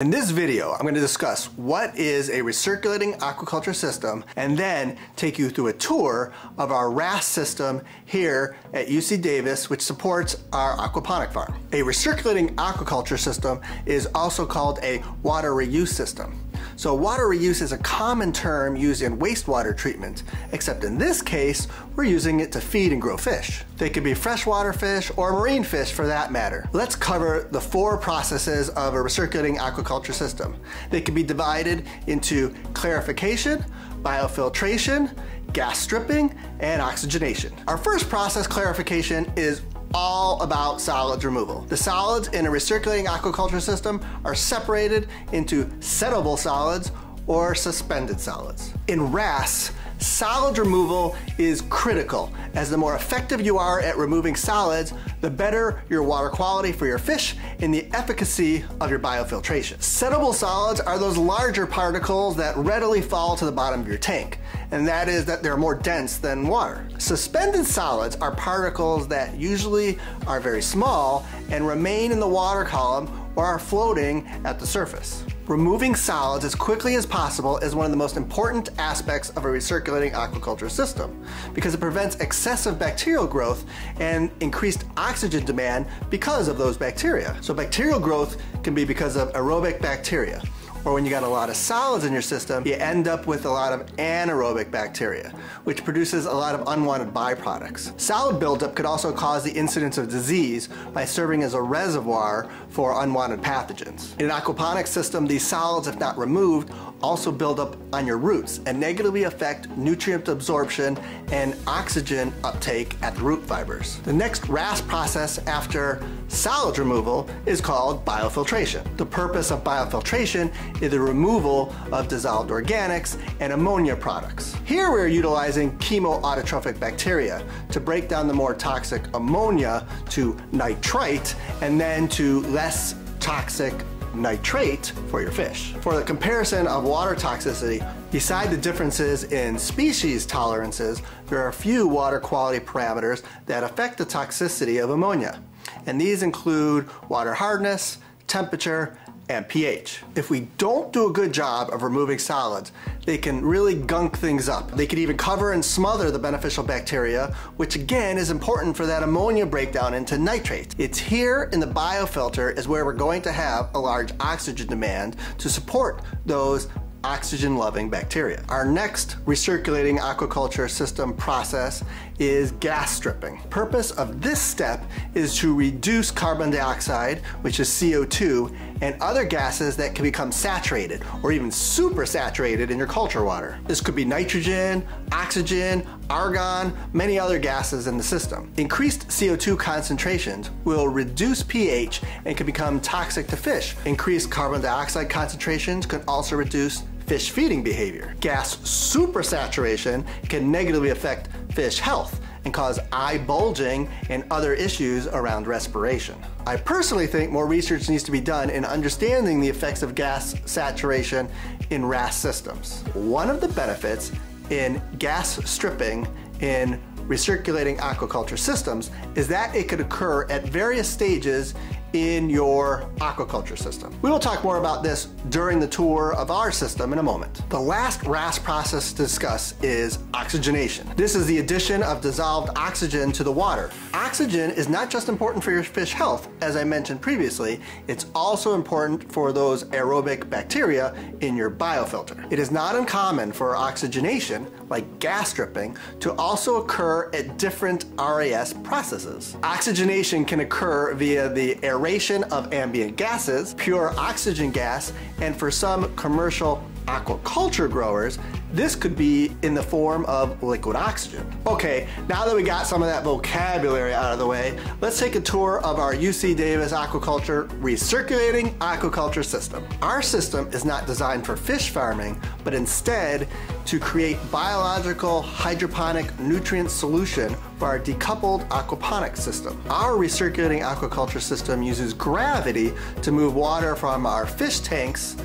In this video, I'm going to discuss what is a recirculating aquaculture system and then take you through a tour of our RAS system here at UC Davis, which supports our aquaponic farm. A recirculating aquaculture system is also called a water reuse system. So water reuse is a common term used in wastewater treatment, except in this case, we're using it to feed and grow fish. They could be freshwater fish or marine fish for that matter. Let's cover the four processes of a recirculating aquaculture system. They can be divided into clarification, biofiltration, gas stripping, and oxygenation. Our first process, clarification, is all about solids removal. The solids in a recirculating aquaculture system are separated into settable solids or suspended solids. In RAS, solid removal is critical, as the more effective you are at removing solids, the better your water quality for your fish and the efficacy of your biofiltration. Settable solids are those larger particles that readily fall to the bottom of your tank, and that is that they're more dense than water. Suspended solids are particles that usually are very small and remain in the water column or are floating at the surface. Removing solids as quickly as possible is one of the most important aspects of a recirculating aquaculture system because it prevents excessive bacterial growth and increased oxygen demand because of those bacteria. So bacterial growth can be because of aerobic bacteria, or when you got a lot of solids in your system, you end up with a lot of anaerobic bacteria, which produces a lot of unwanted byproducts. Solid buildup could also cause the incidence of disease by serving as a reservoir for unwanted pathogens. In an aquaponic system, these solids, if not removed, also build up on your roots and negatively affect nutrient absorption and oxygen uptake at the root fibers. The next RAS process after solids removal is called biofiltration. The purpose of biofiltration is the removal of dissolved organics and ammonia products. Here we're utilizing chemoautotrophic bacteria to break down the more toxic ammonia to nitrite and then to less toxic nitrate for your fish. For the comparison of water toxicity, beside the differences in species tolerances, there are a few water quality parameters that affect the toxicity of ammonia, and these include water hardness, temperature, and pH. If we don't do a good job of removing solids, they can really gunk things up. They could even cover and smother the beneficial bacteria, which again is important for that ammonia breakdown into nitrate. It's here in the biofilter is where we're going to have a large oxygen demand to support those oxygen-loving bacteria. Our next recirculating aquaculture system process is gas stripping. Purpose of this step is to reduce carbon dioxide, which is CO2, and other gases that can become saturated or even supersaturated in your culture water. This could be nitrogen, oxygen, argon, many other gases in the system. Increased CO2 concentrations will reduce pH and can become toxic to fish. Increased carbon dioxide concentrations can also reduce fish feeding behavior. Gas supersaturation can negatively affect fish health and cause eye bulging and other issues around respiration. I personally think more research needs to be done in understanding the effects of gas saturation in RAS systems. One of the benefits in gas stripping in recirculating aquaculture systems is that it could occur at various stages in your aquaculture system. We will talk more about this during the tour of our system in a moment. The last RAS process to discuss is oxygenation. This is the addition of dissolved oxygen to the water. Oxygen is not just important for your fish health, as I mentioned previously, it's also important for those aerobic bacteria in your biofilter. It is not uncommon for oxygenation, like gas stripping, to also occur at different RAS processes. Oxygenation can occur via the aeration of ambient gases, pure oxygen gas, and for some commercial aquaculture growers, this could be in the form of liquid oxygen. Okay, now that we got some of that vocabulary out of the way, let's take a tour of our UC Davis aquaculture recirculating aquaculture system. Our system is not designed for fish farming, but instead to create biological hydroponic nutrient solution for our decoupled aquaponic system. Our recirculating aquaculture system uses gravity to move water from our fish tanks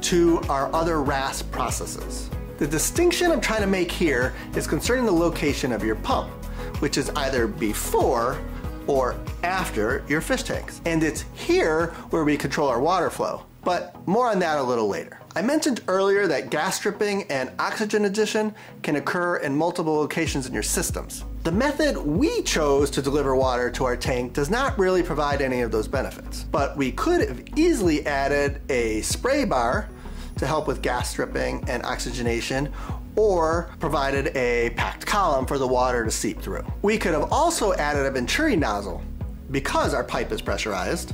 to our other RAS processes. The distinction I'm trying to make here is concerning the location of your pump, which is either before or after your fish tanks. And it's here where we control our water flow. but more on that a little later. I mentioned earlier that gas stripping and oxygen addition can occur in multiple locations in your systems. The method we chose to deliver water to our tank does not really provide any of those benefits, but we could have easily added a spray bar to help with gas stripping and oxygenation, or provided a packed column for the water to seep through. We could have also added a venturi nozzle because our pipe is pressurized,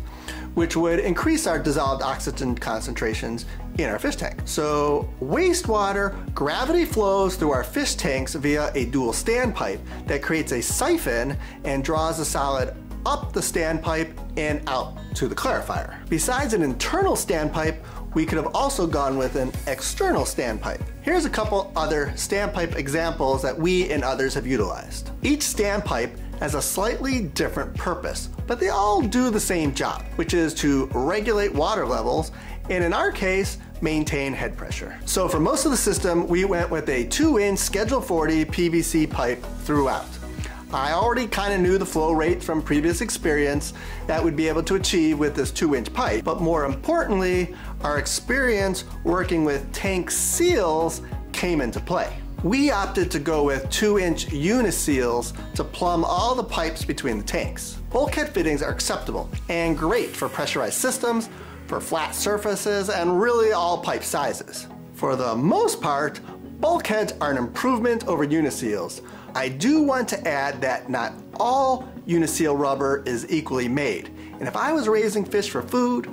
which would increase our dissolved oxygen concentrations in our fish tank. So wastewater gravity flows through our fish tanks via a dual standpipe that creates a siphon and draws the solid up the standpipe and out to the clarifier. Besides an internal standpipe, we could have also gone with an external standpipe. Here's a couple other standpipe examples that we and others have utilized. Each standpipe has a slightly different purpose, but they all do the same job, which is to regulate water levels, and in our case, maintain head pressure. So for most of the system, we went with a 2-inch Schedule 40 PVC pipe throughout. I already kind of knew the flow rate from previous experience that we'd be able to achieve with this 2-inch pipe, but more importantly, our experience working with tank seals came into play. We opted to go with 2-inch uniseals to plumb all the pipes between the tanks. Bulkhead fittings are acceptable and great for pressurized systems, for flat surfaces, and really all pipe sizes. For the most part, bulkheads are an improvement over uniseals. I do want to add that not all uniseel rubber is equally made, and if I was raising fish for food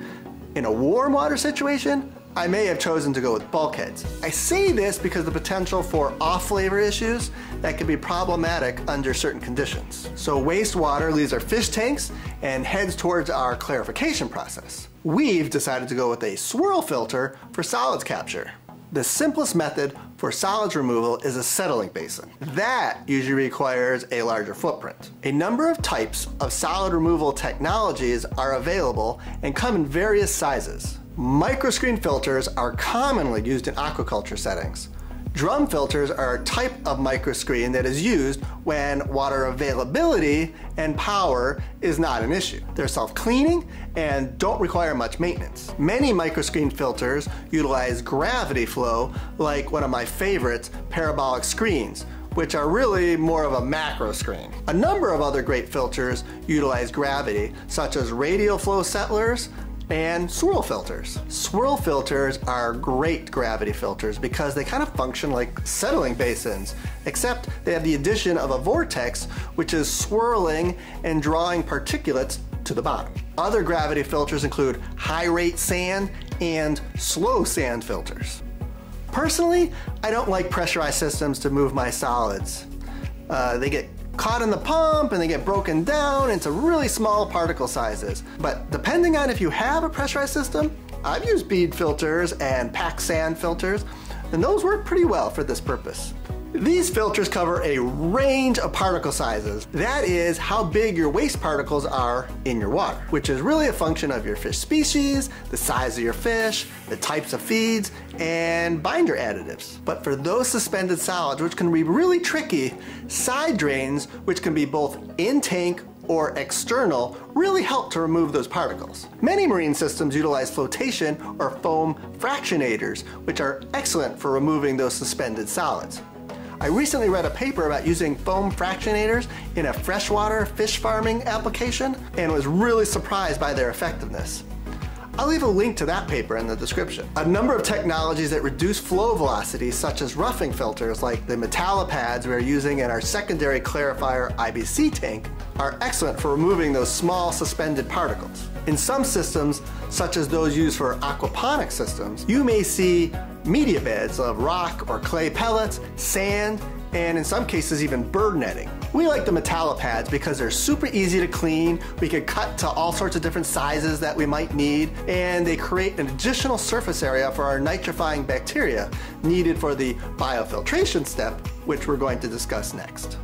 in a warm water situation, I may have chosen to go with bulkheads. I say this because the potential for off-flavor issues that can be problematic under certain conditions. So wastewater leaves our fish tanks and heads towards our clarification process. We've decided to go with a swirl filter for solids capture. The simplest method for solids removal is a settling basin. That usually requires a larger footprint. A number of types of solid removal technologies are available and come in various sizes. Microscreen filters are commonly used in aquaculture settings. Drum filters are a type of microscreen that is used when water availability and power is not an issue. They're self-cleaning and don't require much maintenance. Many microscreen filters utilize gravity flow, like one of my favorites, parabolic screens, which are really more of a macro screen. A number of other great filters utilize gravity, such as radial flow settlers, and swirl filters. Swirl filters are great gravity filters because they kind of function like settling basins, except they have the addition of a vortex, which is swirling and drawing particulates to the bottom. Other gravity filters include high-rate sand and slow sand filters. Personally, I don't like pressurized systems to move my solids. They get caught in the pump and they get broken down into really small particle sizes. But depending on if you have a pressurized system, I've used bead filters and packed sand filters, and those work pretty well for this purpose. These filters cover a range of particle sizes. That is how big your waste particles are in your water, which is really a function of your fish species, the size of your fish, the types of feeds, and binder additives. But for those suspended solids, which can be really tricky, side drains, which can be both in-tank or external, really help to remove those particles. Many marine systems utilize flotation or foam fractionators, which are excellent for removing those suspended solids. I recently read a paper about using foam fractionators in a freshwater fish farming application and was really surprised by their effectiveness. I'll leave a link to that paper in the description. A number of technologies that reduce flow velocity, such as roughing filters like the matala pads we're using in our secondary clarifier IBC tank, are excellent for removing those small suspended particles. In some systems, such as those used for aquaponic systems, you may see media beds of rock or clay pellets, sand, and in some cases even bird netting. We like the matala pads because they're super easy to clean, we can cut to all sorts of different sizes that we might need, and they create an additional surface area for our nitrifying bacteria needed for the biofiltration step, which we're going to discuss next.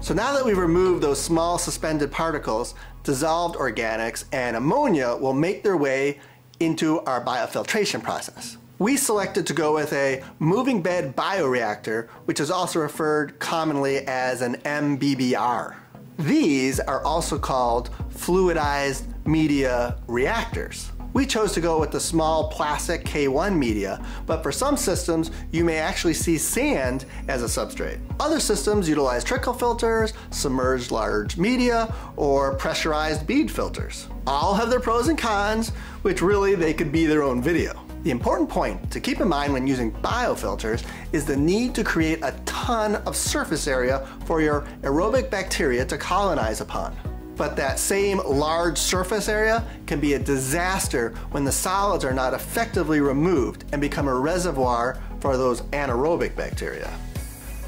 So now that we've removed those small suspended particles, dissolved organics and ammonia will make their way into our biofiltration process. We selected to go with a moving bed bioreactor, which is also referred commonly as an MBBR. These are also called fluidized media reactors, We chose to go with the small plastic K1 media, but for some systems, you may actually see sand as a substrate. Other systems utilize trickle filters, submerged large media, or pressurized bead filters. All have their pros and cons, which really they could be their own video. The important point to keep in mind when using biofilters is the need to create a ton of surface area for your aerobic bacteria to colonize upon. But that same large surface area can be a disaster when the solids are not effectively removed and become a reservoir for those anaerobic bacteria.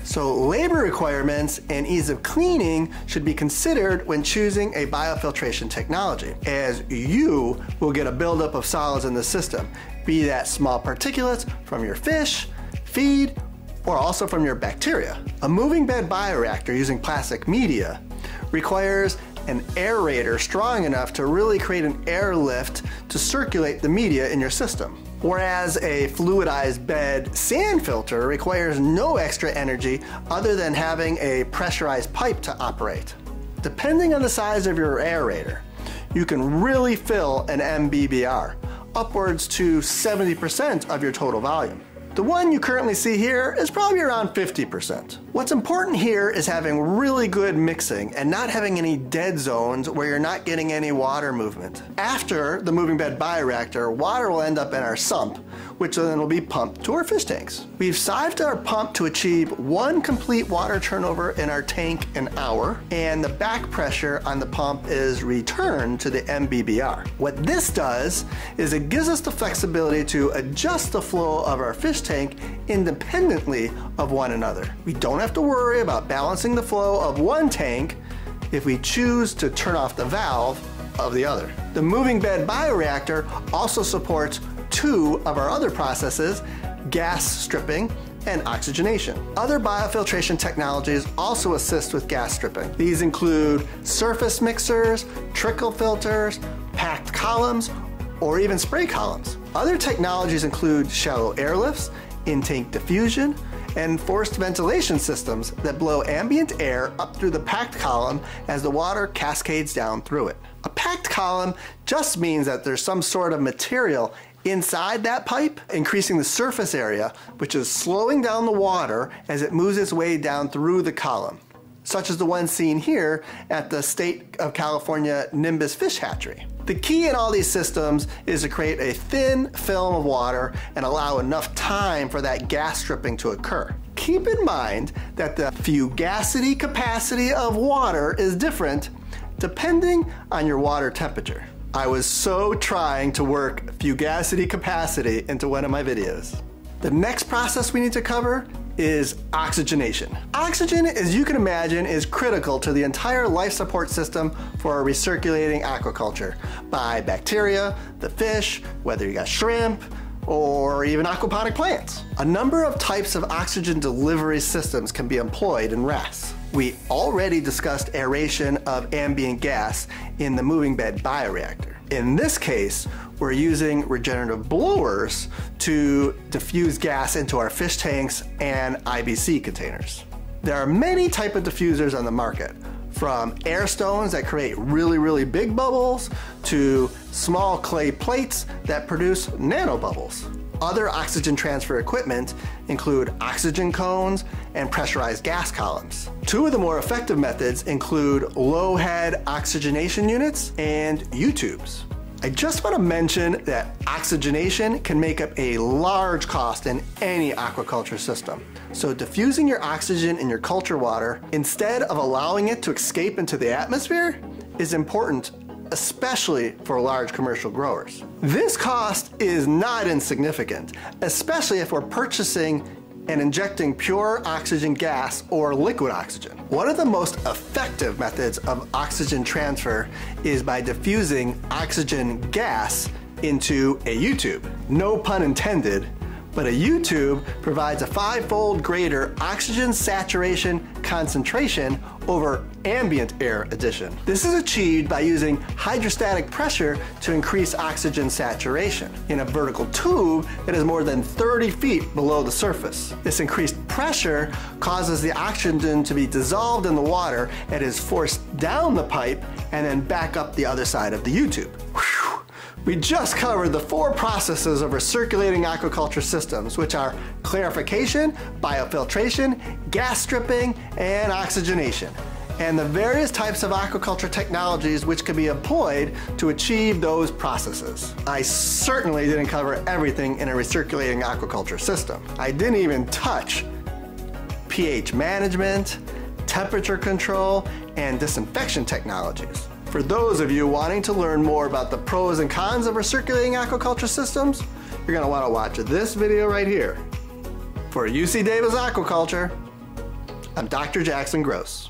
So labor requirements and ease of cleaning should be considered when choosing a biofiltration technology, as you will get a buildup of solids in the system, be that small particulates from your fish, feed, or also from your bacteria. A moving bed bioreactor using plastic media requires an aerator strong enough to really create an airlift to circulate the media in your system. Whereas a fluidized bed sand filter requires no extra energy other than having a pressurized pipe to operate. Depending on the size of your aerator, you can really fill an MBBR, upwards to 70% of your total volume. The one you currently see here is probably around 50%. What's important here is having really good mixing and not having any dead zones where you're not getting any water movement. After the moving bed bioreactor, water will end up in our sump, which then will be pumped to our fish tanks. We've sized our pump to achieve 1 complete water turnover in our tank an hour, and the back pressure on the pump is returned to the MBBR. What this does is it gives us the flexibility to adjust the flow of our fish tank independently of one another. We don't have to worry about balancing the flow of one tank if we choose to turn off the valve of the other. The moving bed bioreactor also supports 2 of our other processes, gas stripping and oxygenation. Other biofiltration technologies also assist with gas stripping. These include surface mixers, trickle filters, packed columns, or even spray columns. Other technologies include shallow airlifts, in-tank diffusion, and forced ventilation systems that blow ambient air up through the packed column as the water cascades down through it. A packed column just means that there's some sort of material inside that pipe, increasing the surface area, which is slowing down the water as it moves its way down through the column, such as the one seen here at the State of California Nimbus Fish Hatchery. The key in all these systems is to create a thin film of water and allow enough time for that gas stripping to occur. Keep in mind that the fugacity capacity of water is different depending on your water temperature. I was so trying to work fugacity capacity into one of my videos. The next process we need to cover is oxygenation. Oxygen, as you can imagine, is critical to the entire life support system for recirculating aquaculture by bacteria, the fish, whether you got shrimp, or even aquaponic plants. A number of types of oxygen delivery systems can be employed in RAS. We already discussed aeration of ambient gas in the moving bed bioreactor. In this case, we're using regenerative blowers to diffuse gas into our fish tanks and IBC containers. There are many types of diffusers on the market, from air stones that create really big bubbles to small clay plates that produce nano bubbles. Other oxygen transfer equipment include oxygen cones and pressurized gas columns. 2 of the more effective methods include low head oxygenation units and U-tubes. I just want to mention that oxygenation can make up a large cost in any aquaculture system. So diffusing your oxygen in your culture water instead of allowing it to escape into the atmosphere is important, especially for large commercial growers. This cost is not insignificant, especially if we're purchasing and injecting pure oxygen gas or liquid oxygen. One of the most effective methods of oxygen transfer is by diffusing oxygen gas into a U-tube. No pun intended, but a U-tube provides a 5-fold greater oxygen saturation concentration over ambient air addition. This is achieved by using hydrostatic pressure to increase oxygen saturation in a vertical tube that is more than 30 feet below the surface. This increased pressure causes the oxygen to be dissolved in the water and is forced down the pipe and then back up the other side of the U-tube. We just covered the four processes of recirculating aquaculture systems, which are clarification, biofiltration, gas stripping, and oxygenation, and the various types of aquaculture technologies which can be employed to achieve those processes. I certainly didn't cover everything in a recirculating aquaculture system. I didn't even touch pH management, temperature control, and disinfection technologies. For those of you wanting to learn more about the pros and cons of recirculating aquaculture systems, you're going to want to watch this video right here. For UC Davis Aquaculture, I'm Dr. Jackson Gross.